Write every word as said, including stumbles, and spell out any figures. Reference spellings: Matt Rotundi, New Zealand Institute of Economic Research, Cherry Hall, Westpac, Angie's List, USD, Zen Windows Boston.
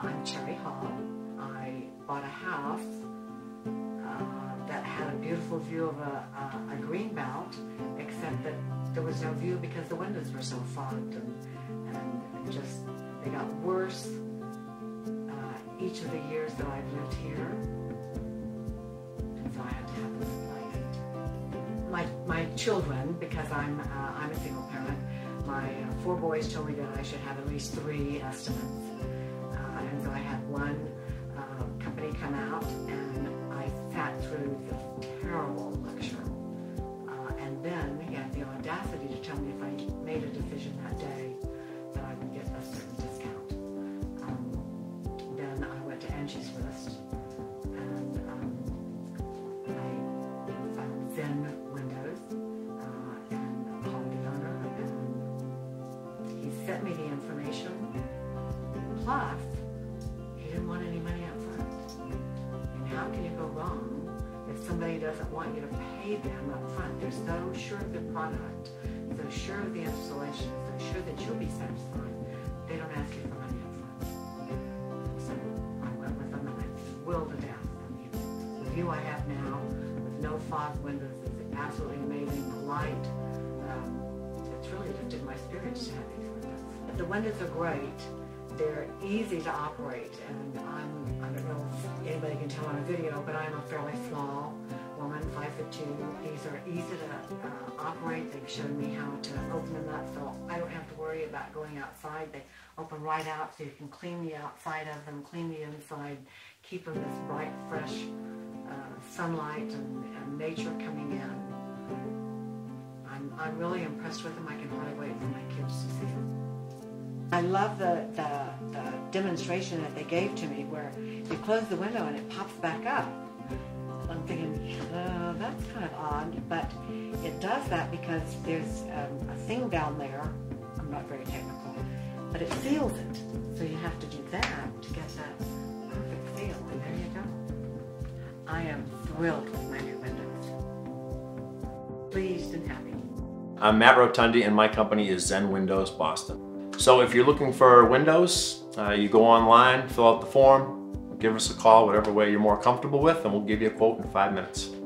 I'm Cherry Hall. I bought a house uh, that had a beautiful view of a, a, a greenbelt, except that there was no view because the windows were so fogged and, and just they got worse uh, each of the years that I've lived here. And so I had to have this place. My my children, because I'm uh, I'm a single parent. My uh, four boys told me that I should have at least three estimates. Uh, and so I had one uh, company come out, and I sat through this terrible lecture. Uh, and then he had the audacity to tell me if I made a decision that day that I would get a certain discount. Um, then I went to Angie's List, and um, I found Zen Windows. Sent me the information, plus he didn't want any money up front. And how can you go wrong if somebody doesn't want you to pay them up front? They're so sure of the product, so sure of the installation, so sure that you'll be satisfied, they don't ask you for money up front. So I went with them and I willed it out. I mean, the view I have now with no fog windows is absolutely amazing. The light, um, it's really lifted my spirits to have these windows. The windows are great. They're easy to operate, and I'm, I don't know if anybody can tell on a video, but I'm a fairly small woman, five foot two. These are easy to uh, operate. They've shown me how to open them up, so I don't have to worry about going outside. They open right out, so you can clean the outside of them, clean the inside, keep them this bright, fresh uh, sunlight and, and nature coming in. I'm, I'm really impressed with them. I can hardly wait for my kids to see them. I love the, the, the demonstration that they gave to me where you close the window and it pops back up. I'm thinking, oh, that's kind of odd, but it does that because there's um, a thing down there. I'm not very technical, but it seals it. So you have to do that to get that perfect seal, and there you go. I am thrilled with my new windows. Pleased and happy. I'm Matt Rotundi, and my company is Zen Windows Boston. So if you're looking for windows, uh, you go online, fill out the form, give us a call, whatever way you're more comfortable with, and we'll give you a quote in five minutes.